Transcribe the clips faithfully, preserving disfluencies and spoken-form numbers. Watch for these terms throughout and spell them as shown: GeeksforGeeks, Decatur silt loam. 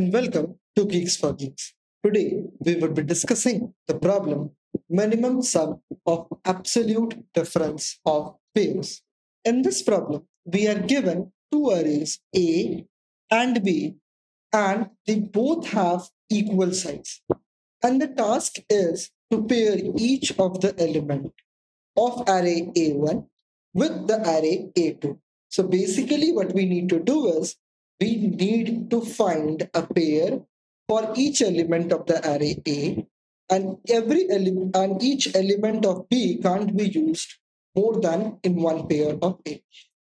and welcome to Geeks for Geeks. Today we will be discussing the problem minimum sum of absolute difference of pairs. In this problem, we are given two arrays A and B, and they both have equal size. And the task is to pair each of the element of array A one with the array A two. So basically what we need to do is we need to find a pair for each element of the array A, and every element and each element of B can't be used more than in one pair of A.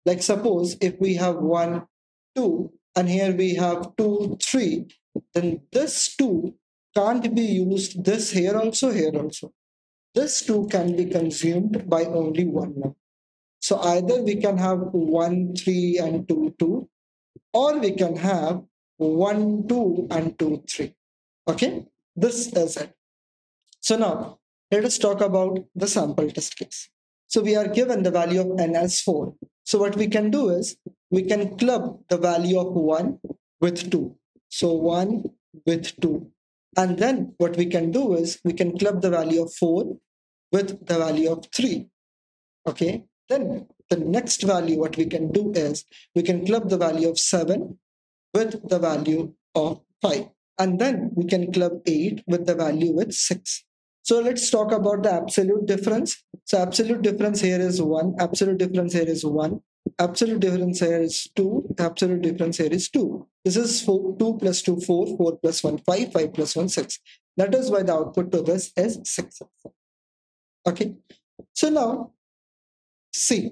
Like suppose if we have one, two, and here we have two, three, then this two can't be used, this here also, here also. This two can be consumed by only one number. So either we can have one, three and two, two, or we can have one, two and two, three. Okay, this is it. So now let us talk about the sample test case. So we are given the value of n as four. So what we can do is we can club the value of one with two. So one with two. And then what we can do is we can club the value of four with the value of three. Okay. Then the next value, what we can do is we can club the value of seven with the value of five. And then we can club eight with the value with six. So let's talk about the absolute difference. So absolute difference here is one. Absolute difference here is one. Absolute difference here is two. Absolute difference here is two. This is four, two plus two, four. four plus one, five. five plus one, six. That is why the output to this is six. Okay. So now, see,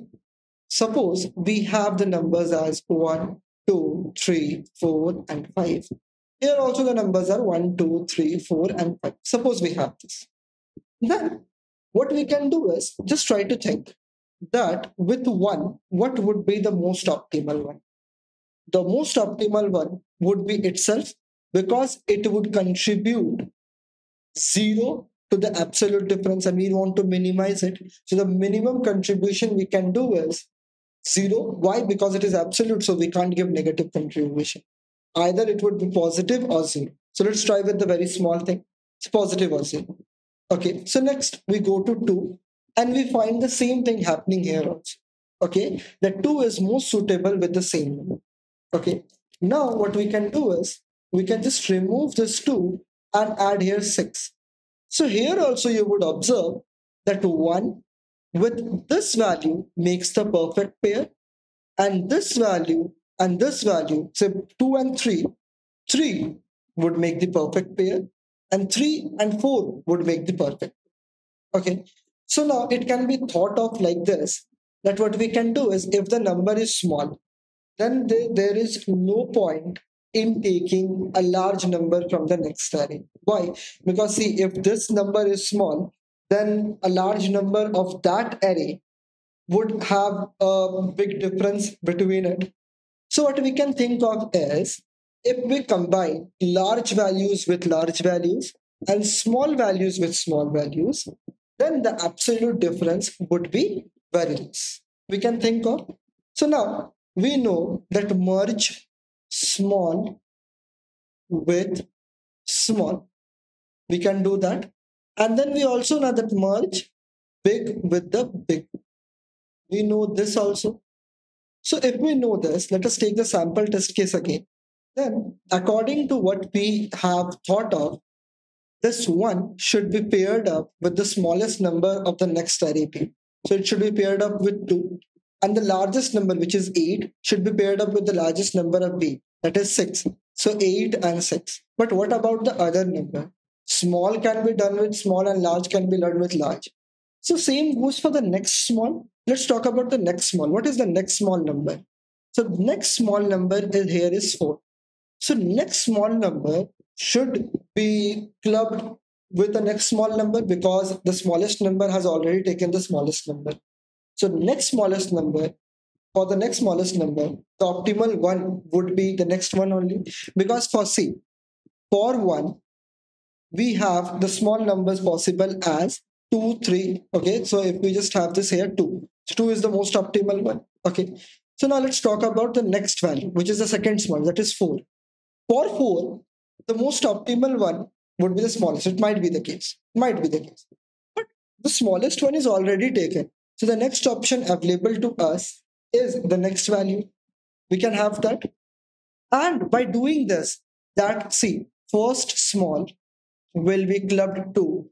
suppose we have the numbers as one, two, three, four, and five. Here also the numbers are one, two, three, four, and five. Suppose we have this. Then what we can do is just try to think that with one, what would be the most optimal one? The most optimal one would be itself, because it would contribute zero to the absolute difference and we want to minimize it. So the minimum contribution we can do is zero. Why? Because it is absolute, so we can't give negative contribution. Either it would be positive or zero. So let's try with the very small thing. It's positive or zero. Okay, so next we go to two and we find the same thing happening here also. Okay, the two is most suitable with the same number. Okay, now what we can do is we can just remove this two and add here six. So here also you would observe that one with this value makes the perfect pair, and this value and this value, say two and three, three would make the perfect pair, and three and four would make the perfect. Okay, so now it can be thought of like this, that what we can do is if the number is small, then they, there is no point in taking a large number from the next array. Why? Because see, if this number is small, then a large number of that array would have a big difference between it. So what we can think of is if we combine large values with large values and small values with small values, then the absolute difference would be very less. We can think of. So now we know that merge small with small. We can do that. And then we also know that merge big with the big. We know this also. So if we know this, let us take the sample test case again. Then according to what we have thought of, this one should be paired up with the smallest number of the next array P. So it should be paired up with two. And the largest number, which is eight, should be paired up with the largest number of B, that is six. So eight and six. But what about the other number? Small can be done with small and large can be done with large. So same goes for the next small. Let's talk about the next small. What is the next small number? So next small number is here is four. So next small number should be clubbed with the next small number, because the smallest number has already taken the smallest number. So next smallest number, for the next smallest number, the optimal one would be the next one only. Because for C, for one, we have the small numbers possible as two, three. Okay, so if we just have this here, two. So two is the most optimal one. Okay, so now let's talk about the next value, which is the second small, that is four. For four, the most optimal one would be the smallest. It might be the case. It might be the case. But the smallest one is already taken. So the next option available to us is the next value. We can have that. And by doing this, that, see, first small will be clubbed to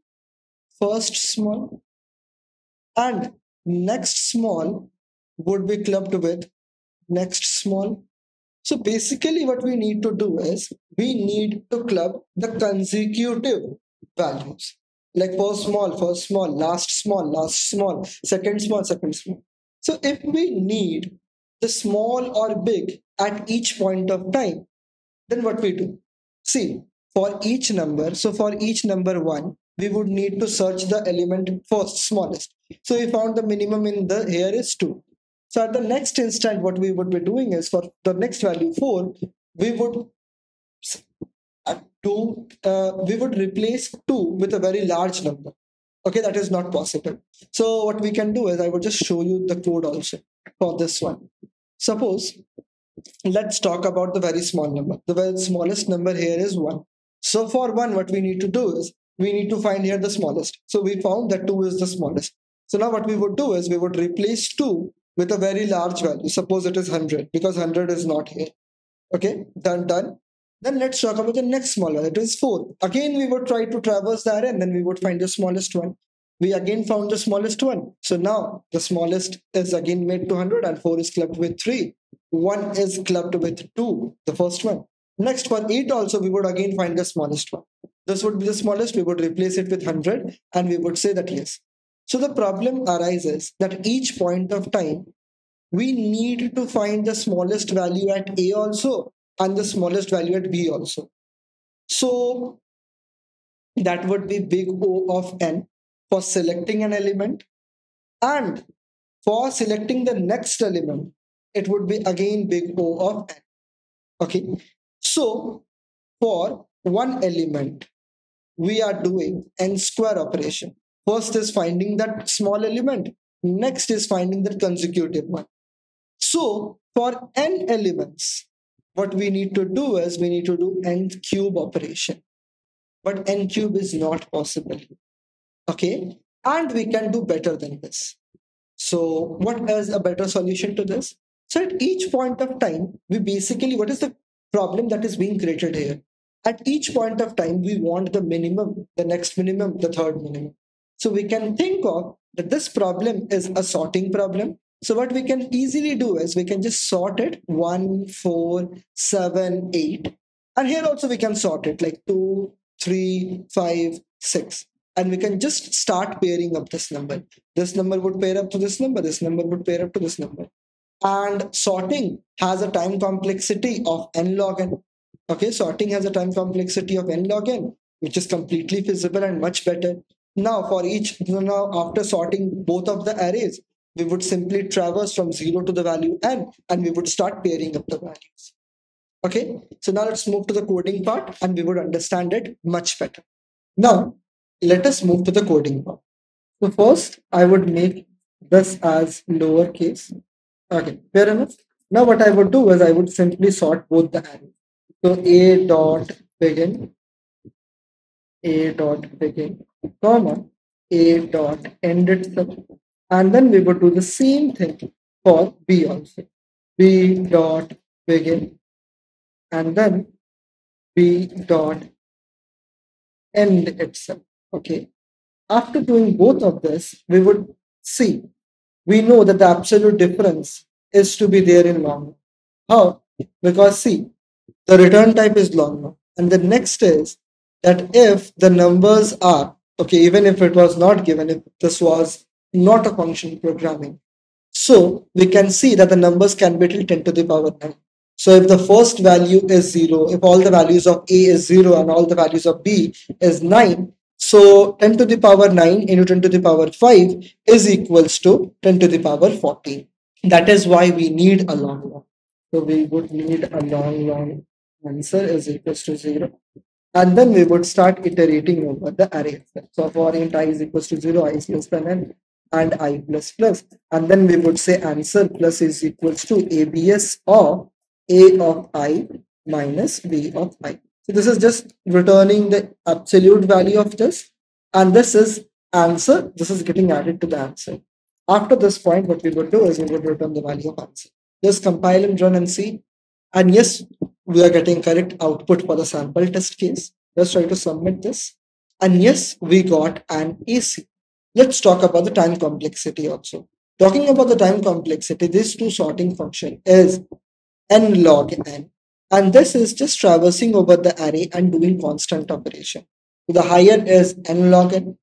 first small, and next small would be clubbed with next small. So basically what we need to do is we need to club the consecutive values, like first small, first small, last small, last small, second small, second small. So if we need the small or big at each point of time, then what we do? See, for each number, so for each number one, we would need to search the element first smallest. So we found the minimum in the here is two. So at the next instant, what we would be doing is for the next value four, we would do uh, we would replace two with a very large number. Okay, that is not possible. So what we can do is I would just show you the code also for this one. Suppose let's talk about the very small number. The very smallest number here is one. So for one, what we need to do is we need to find here the smallest. So we found that two is the smallest. So now what we would do is we would replace two with a very large value. Suppose it is one hundred, because one hundred is not here. Okay, done, done. Then let's talk about the next small value. It is four. Again, we would try to traverse the array and then we would find the smallest one. We again found the smallest one. So now the smallest is again made to one hundred and four is clubbed with three. one is clubbed with two, the first one. Next, for eight also, we would again find the smallest one. This would be the smallest. We would replace it with one hundred and we would say that yes. So the problem arises that each point of time, we need to find the smallest value at A also and the smallest value at B also. So that would be big O of n for selecting an element. And for selecting the next element, it would be again big O of n. Okay. So for one element, we are doing n square operation. First is finding that small element. Next is finding that consecutive one. So for n elements, what we need to do is we need to do n cube operation. But n cube is not possible. Okay. And we can do better than this. So what is a better solution to this? So at each point of time, we basically, what is the problem that is being created here? At each point of time, we want the minimum, the next minimum, the third minimum. So we can think of that this problem is a sorting problem. So what we can easily do is we can just sort it one, four, seven, eight. And here also we can sort it like two, three, five, six. And we can just start pairing up this number. This number would pair up to this number. This number would pair up to this number. And sorting has a time complexity of n log n. Okay, sorting has a time complexity of n log n, which is completely feasible and much better. Now for each, you know, after sorting both of the arrays, we would simply traverse from zero to the value n and we would start pairing up the values. Okay, so now let's move to the coding part and we would understand it much better. Now let us move to the coding part. So first I would make this as lowercase. Okay, fair enough. Now what I would do is I would simply sort both the arrays. So a dot begin, a dot begin, comma, a dot end itself, and then we would do the same thing for b also. B dot begin and then b dot end itself. Okay, after doing both of this, we would see, we know that the absolute difference is to be there in long. How? Because see, the return type is long now, and the next is that if the numbers are, okay, even if it was not given, if this was not a function programming, so we can see that the numbers can be till ten to the power nine. So if the first value is zero, if all the values of A is zero and all the values of B is nine, so ten to the power nine into ten to the power five is equals to ten to the power fourteen. That is why we need a long long. So we would need a long long answer is equals to zero. And then we would start iterating over the array. So for int I is equals to zero, I is plus than n, and I plus plus. And then we would say answer plus is equals to abs or a of I minus b of I. So this is just returning the absolute value of this, and this is answer. This is getting added to the answer. After this point, what we would do is we would return the value of answer. Just compile and run and see. And yes, we are getting correct output for the sample test case. Let's try to submit this. And yes, we got an A C. Let's talk about the time complexity also. Talking about the time complexity, this two sorting function is n log n. And this is just traversing over the array and doing constant operation. So the higher is n log n.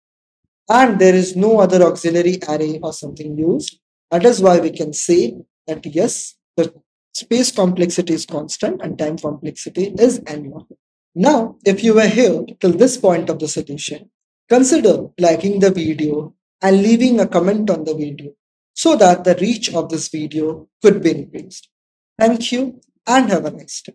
And there is no other auxiliary array or something used. That is why we can say that yes, the space complexity is constant and time complexity is n log n. Now, if you were here till this point of the solution, consider liking the video and leaving a comment on the video so that the reach of this video could be increased. Thank you and have a nice day.